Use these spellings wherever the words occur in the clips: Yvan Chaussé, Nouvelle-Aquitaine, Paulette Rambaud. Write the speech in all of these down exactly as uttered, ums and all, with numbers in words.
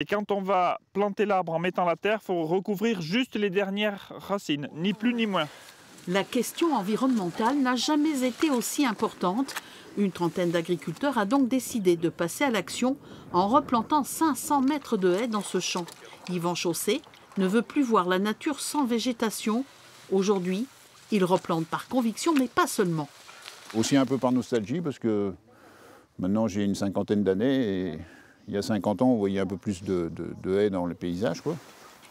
Et quand on va planter l'arbre en mettant la terre, il faut recouvrir juste les dernières racines, ni plus ni moins. La question environnementale n'a jamais été aussi importante. Une trentaine d'agriculteurs a donc décidé de passer à l'action en replantant cinq cents mètres de haies dans ce champ. Yvan Chaussé ne veut plus voir la nature sans végétation. Aujourd'hui, il replante par conviction, mais pas seulement. Aussi un peu par nostalgie, parce que maintenant j'ai une cinquantaine d'années et... il y a cinquante ans, on voyait un peu plus de, de, de haies dans le paysage, quoi.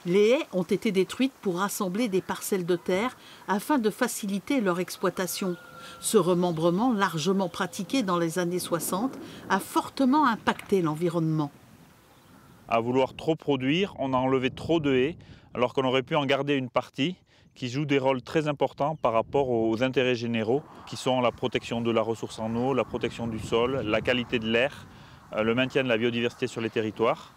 Les haies ont été détruites pour rassembler des parcelles de terre afin de faciliter leur exploitation. Ce remembrement, largement pratiqué dans les années soixante, a fortement impacté l'environnement. À vouloir trop produire, on a enlevé trop de haies, alors qu'on aurait pu en garder une partie qui joue des rôles très importants par rapport aux intérêts généraux, qui sont la protection de la ressource en eau, la protection du sol, la qualité de l'air, le maintien de la biodiversité sur les territoires.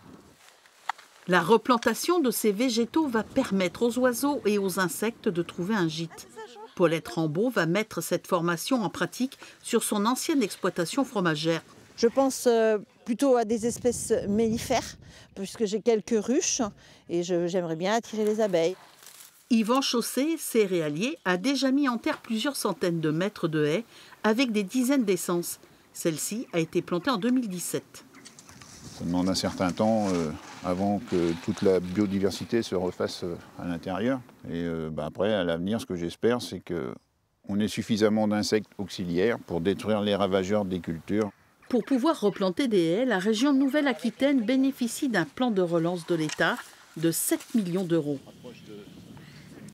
La replantation de ces végétaux va permettre aux oiseaux et aux insectes de trouver un gîte. Paulette Rambaud va mettre cette formation en pratique sur son ancienne exploitation fromagère. Je pense plutôt à des espèces mellifères, puisque j'ai quelques ruches et j'aimerais bien attirer les abeilles. Yvan Chaussé, céréalier, a déjà mis en terre plusieurs centaines de mètres de haies avec des dizaines d'essences. Celle-ci a été plantée en deux mille dix-sept. Ça demande un certain temps euh, avant que toute la biodiversité se refasse euh, à l'intérieur. Et euh, bah après, à l'avenir, ce que j'espère, c'est qu'on ait suffisamment d'insectes auxiliaires pour détruire les ravageurs des cultures. Pour pouvoir replanter des haies, la région Nouvelle-Aquitaine bénéficie d'un plan de relance de l'État de sept millions d'euros.